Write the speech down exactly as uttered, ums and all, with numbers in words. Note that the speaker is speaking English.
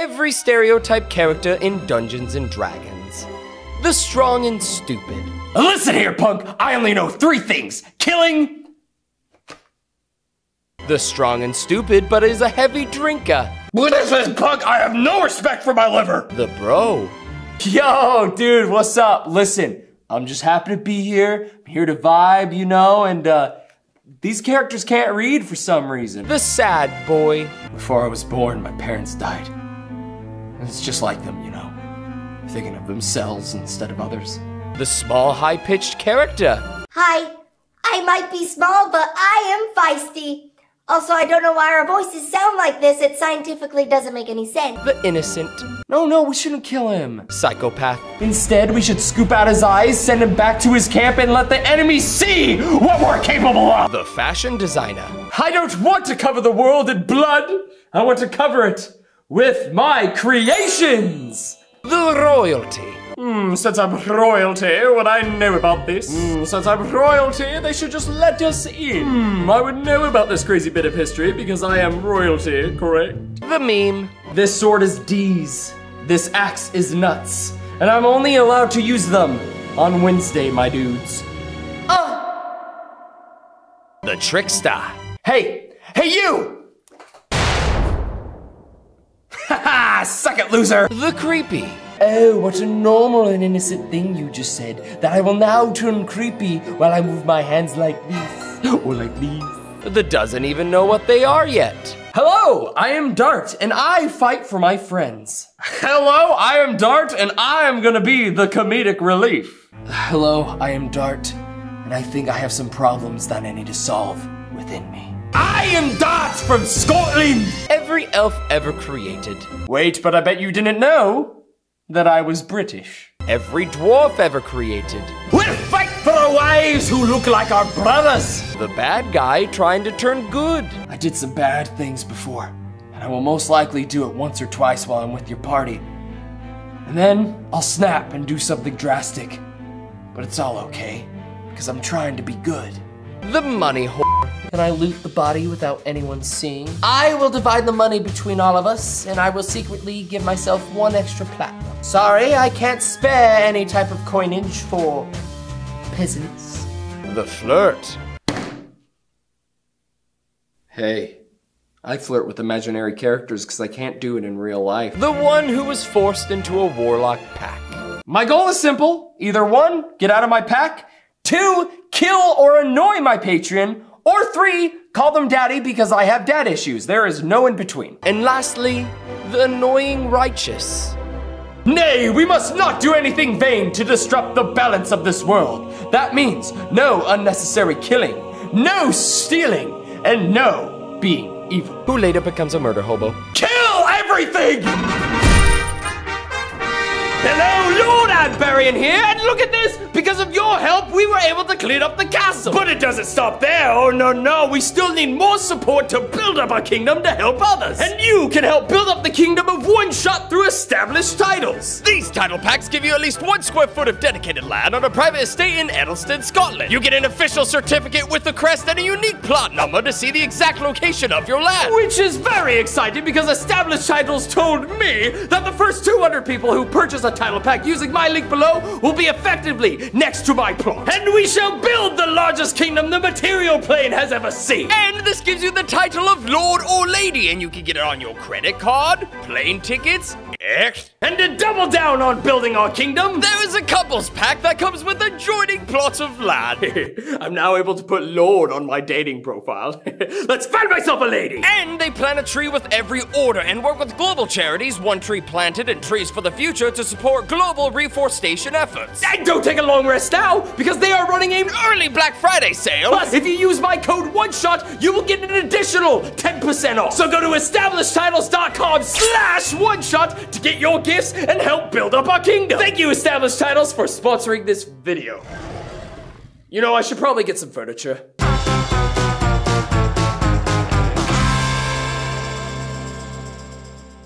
every stereotype character in Dungeons and Dragons. The strong and stupid. Listen here, punk! I only know three things. Killing... The strong and stupid, but is a heavy drinker. This is punk! I have no respect for my liver! The bro. Yo, dude, what's up? Listen, I'm just happy to be here. I'm here to vibe, you know, and, uh... these characters can't read for some reason. The sad boy. Before I was born, my parents died. And it's just like them, you know. Thinking of themselves instead of others. The small, high-pitched character. Hi. I might be small, but I am feisty. Also, I don't know why our voices sound like this. It scientifically doesn't make any sense. The innocent. No, no, we shouldn't kill him. Psychopath. Instead, we should scoop out his eyes, send him back to his camp, and let the enemy see what we're capable of. The fashion designer. I don't want to cover the world in blood. I want to cover it with my creations. The royalty. Hmm, since I'm royalty, what I know about this. Hmm, since I'm royalty, they should just let us in. Hmm, I would know about this crazy bit of history because I am royalty, correct? The meme. This sword is D's. This axe is nuts. And I'm only allowed to use them on Wednesday, my dudes. Oh! The trickster. Hey! Hey, you! Haha! Suck it, loser! The creepy. Oh, what a normal and innocent thing you just said, that I will now turn creepy while I move my hands like this, or like these. That doesn't even know what they are yet. Hello, I am Dart, and I fight for my friends. Hello, I am Dart, and I am gonna be the comedic relief. Hello, I am Dart, and I think I have some problems that I need to solve within me. I am Dots from Scotland! Every elf ever created. Wait, but I bet you didn't know that I was British. Every dwarf ever created. We'll fight for our wives who look like our brothers. The bad guy trying to turn good. I did some bad things before, and I will most likely do it once or twice while I'm with your party. And then I'll snap and do something drastic. But it's all okay, because I'm trying to be good. The money whore. And I loot the body without anyone seeing. I will divide the money between all of us, and I will secretly give myself one extra platinum. Sorry, I can't spare any type of coinage for peasants. The flirt. Hey, I flirt with imaginary characters because I can't do it in real life. The one who was forced into a warlock pack. My goal is simple. Either one, get out of my pack. Two, kill or annoy my patron. Or three, call them daddy because I have dad issues. There is no in between. And lastly, the annoying righteous. Nay, we must not do anything vain to disrupt the balance of this world. That means no unnecessary killing, no stealing, and no being evil. Who later becomes a murder hobo. Kill everything! Hello, Lord, I'm burying here, and look at this! Because of your help, we were able to clean up the castle! But it doesn't stop there! Oh, no, no, we still need more support to build up our kingdom to help others! And you can help build up the kingdom of OneShot through established titles! These title packs give you at least one square foot of dedicated land on a private estate in Eddleston, Scotland. You get an official certificate with a crest and a unique plot number to see the exact location of your land! Which is very exciting because established titles told me that the first two hundred people who purchase a title pack using my link below will be effectively next to my plot. And we shall build the largest kingdom the material plane has ever seen. And this gives you the title of Lord or Lady, and you can get it on your credit card, plane tickets, X. And to double down on building our kingdom, there is a couples pack that comes with adjoining plots of land. I'm now able to put Lord on my dating profile. Let's find myself a lady. And they plant a tree with every order and work with global charities, One Tree Planted and Trees for the Future to support support global reforestation efforts. And don't take a long rest now, because they are running an early Black Friday sale. Plus, if you use my code OneShot, you will get an additional ten percent off. So go to established titles dot com slash OneShot to get your gifts and help build up our kingdom. Thank you, Established Titles, for sponsoring this video. You know, I should probably get some furniture.